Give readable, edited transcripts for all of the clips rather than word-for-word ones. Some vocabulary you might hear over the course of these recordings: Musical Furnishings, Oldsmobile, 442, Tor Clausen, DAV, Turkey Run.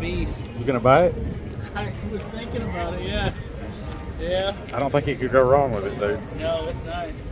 beast. You gonna buy it? I was thinking about it, yeah. Yeah. I don't think you could go wrong with it, dude. No, it's nice.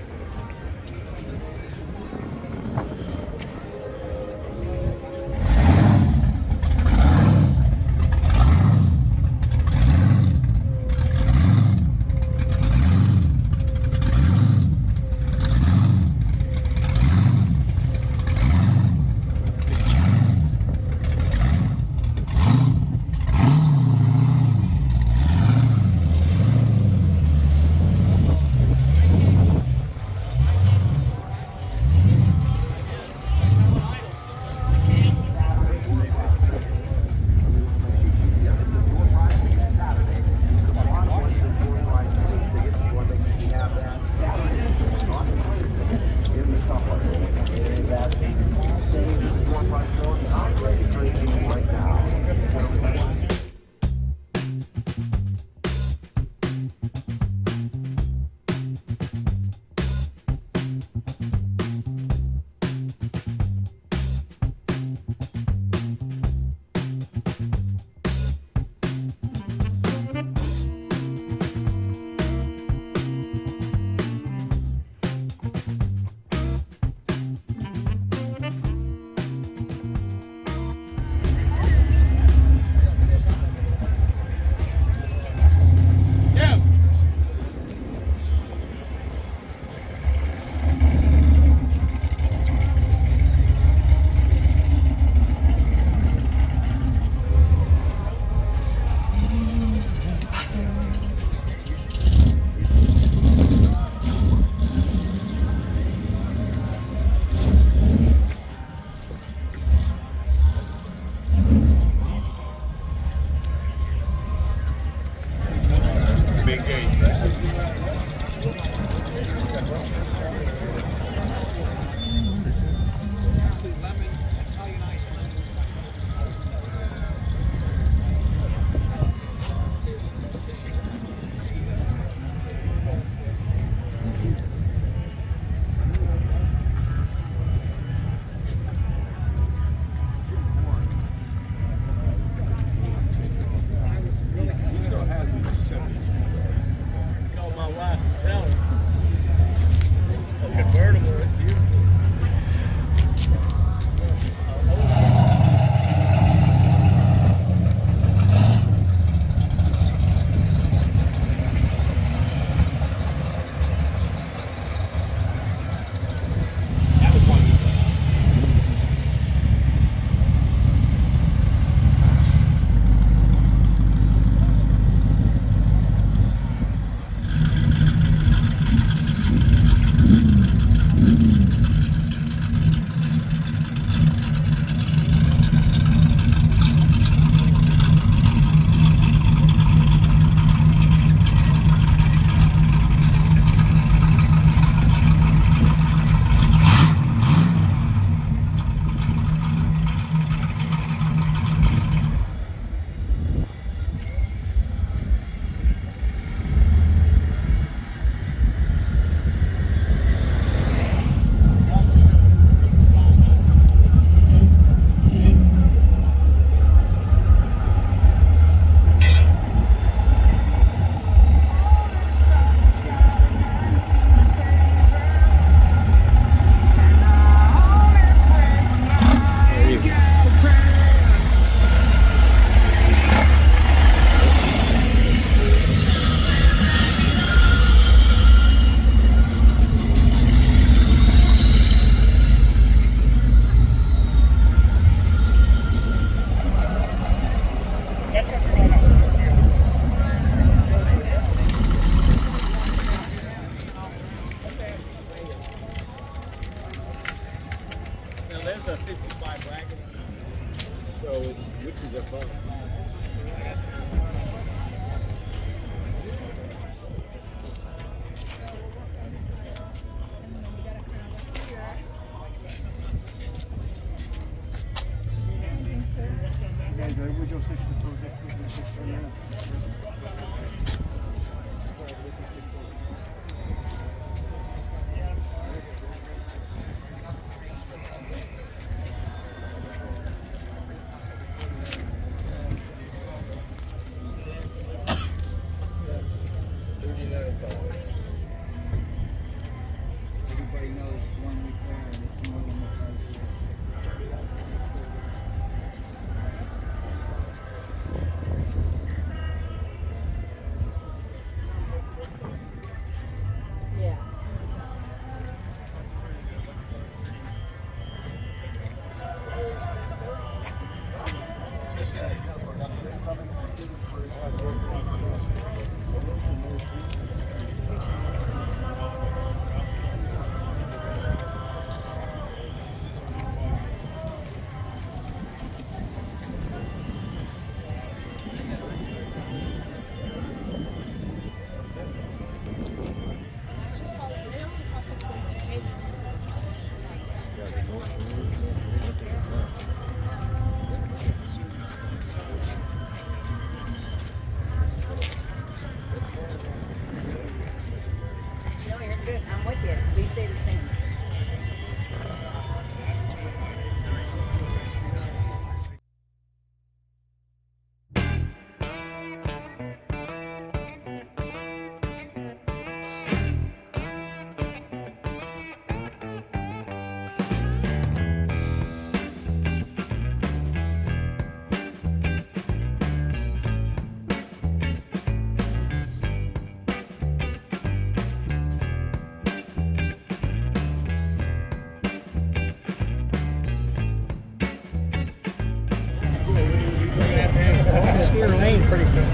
your lane's pretty quick.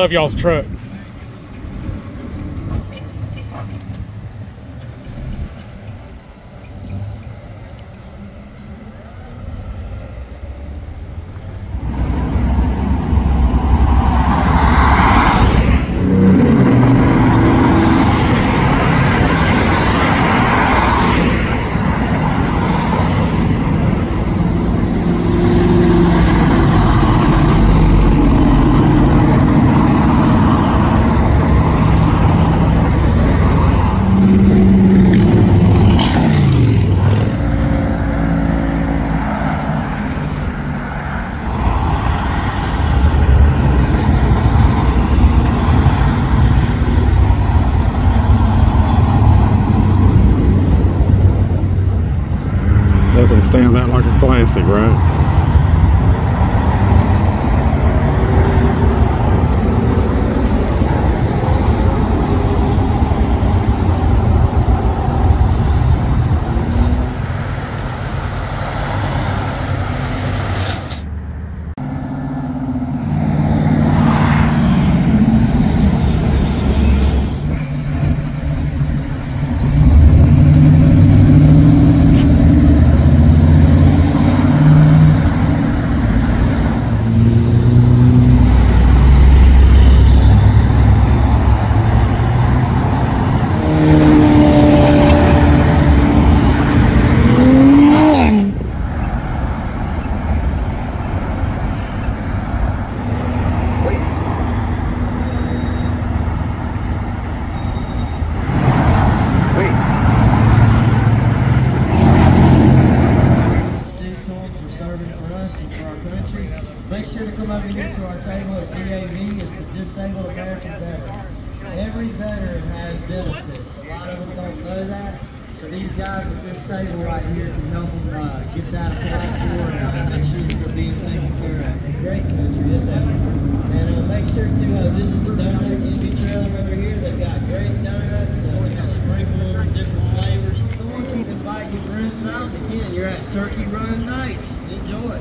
Love y'all's truck. Stands out like a classic, right? Make sure to come over here to our table at DAV. It's the Disabled American Veteran. Every veteran has benefits. A lot of them don't know that. So these guys at this table right here can help them get that applied for and make sure that they're being taken care of. Great country, isn't it? And make sure to visit the Donut Envy Trailer over here. They've got great donuts, they've got sprinkles and different flavors. We keep inviting friends out. And again, you're at Turkey Run Nights. Enjoy.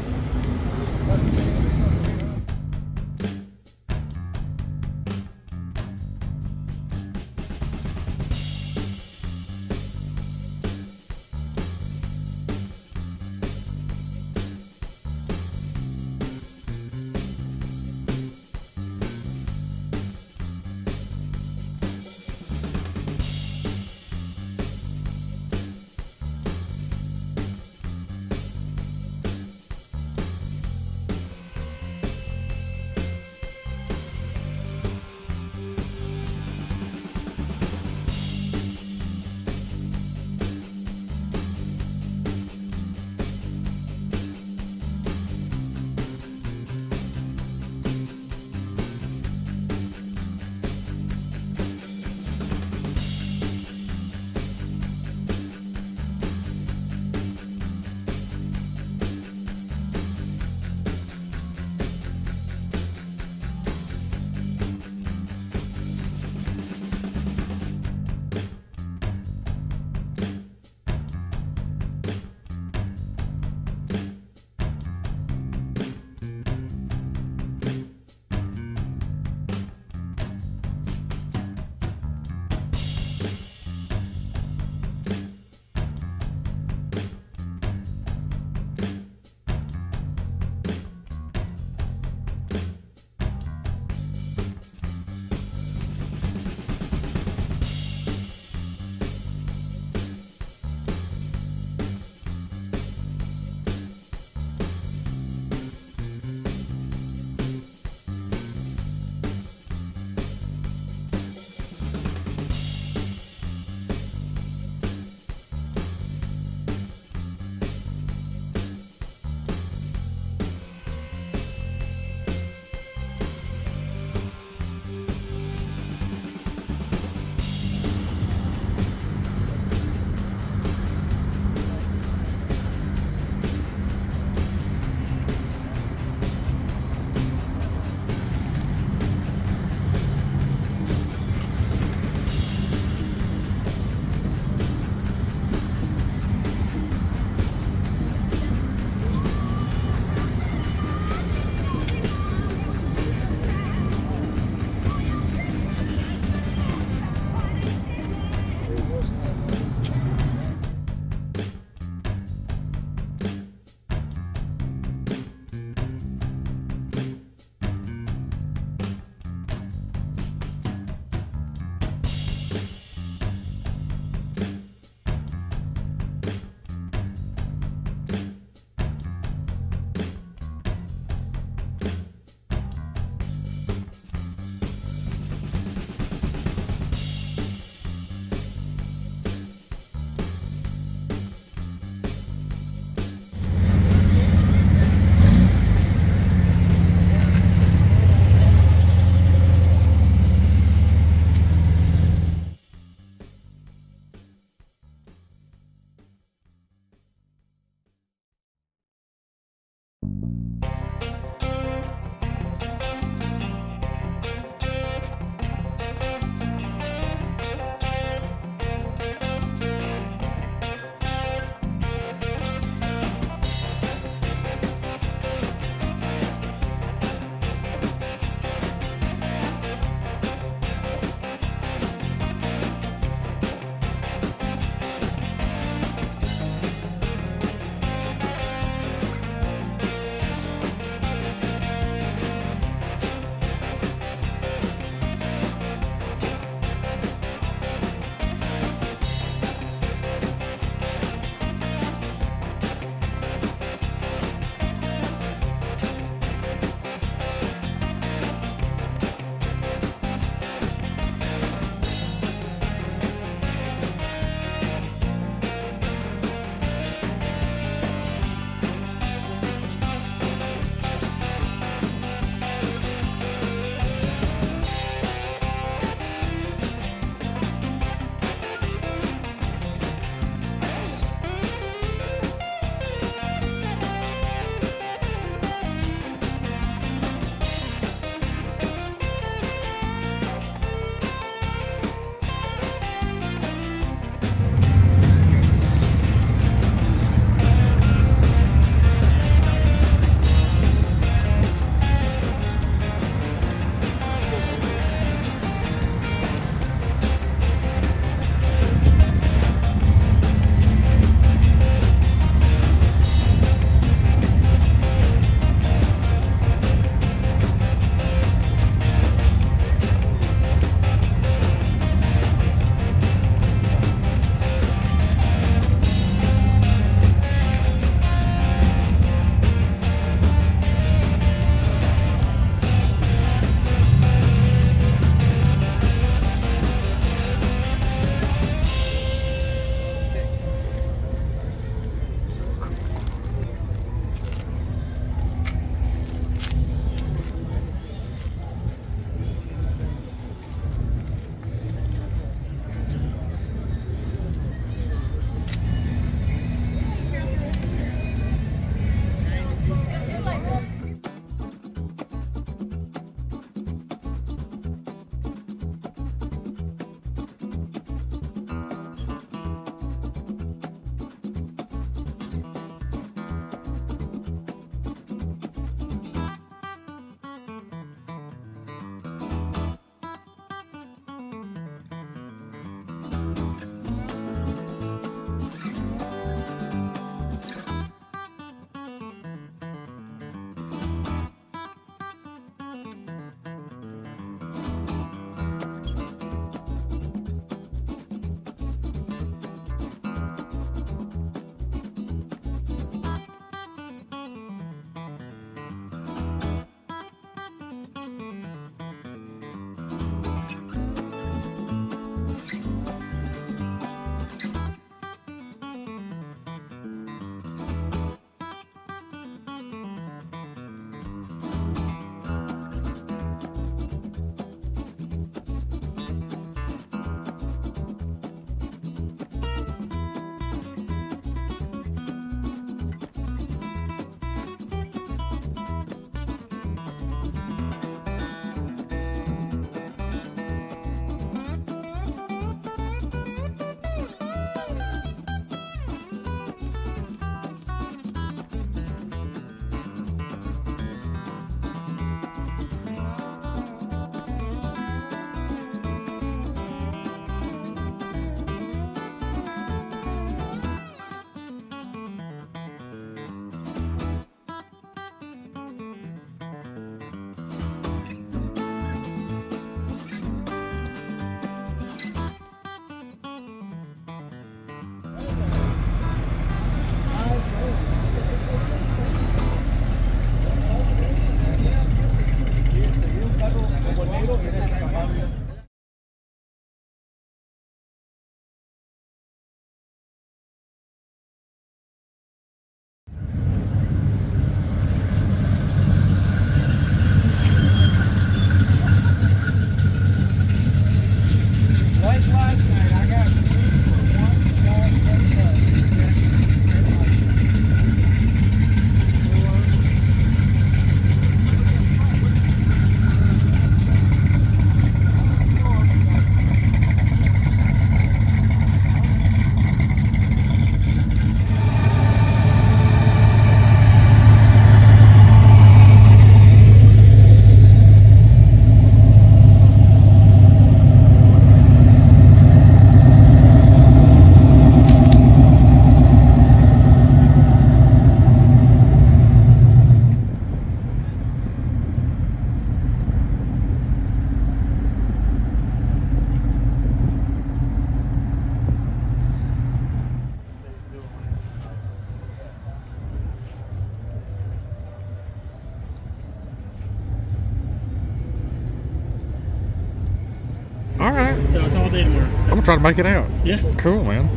All right. So it's all day tomorrow. So. I'm gonna try to make it out. Yeah. Cool, man.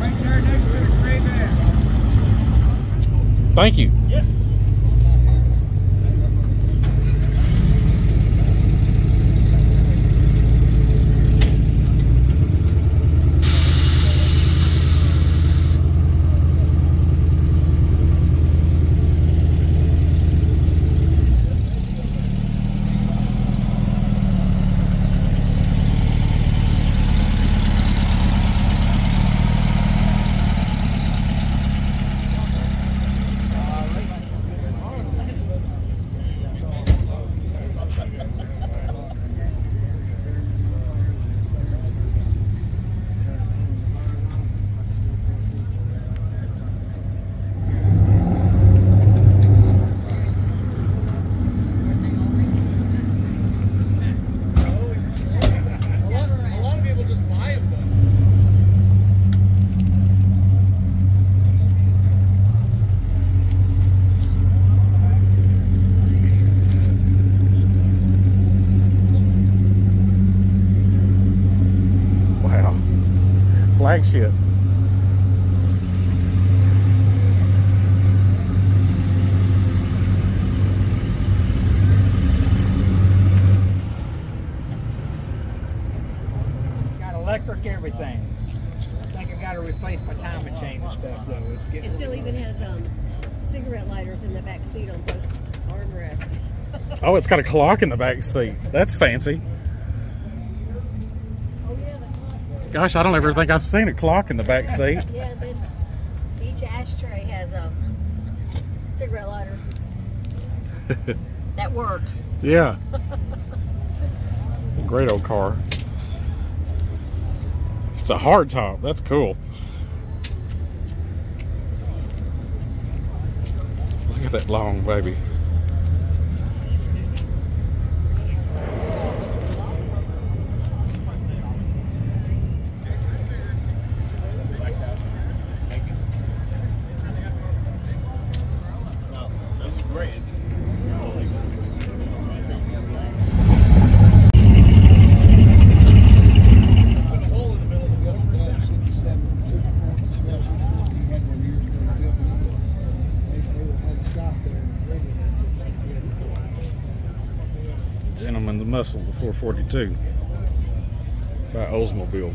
Right there next to the gray van. Thank you. Yeah. Flagship. Got electric everything. I think I got to replace my timing chain and stuff though. It still even has cigarette lighters in the back seat on both armrests. Oh, it's got a clock in the back seat. That's fancy. Gosh, I don't ever think I've seen a clock in the back seat. Yeah, then each ashtray has a cigarette lighter. That works. Yeah. Great old car. It's a hard top. That's cool. Look at that long baby. Gentleman's Muscle, the 442 by Oldsmobile.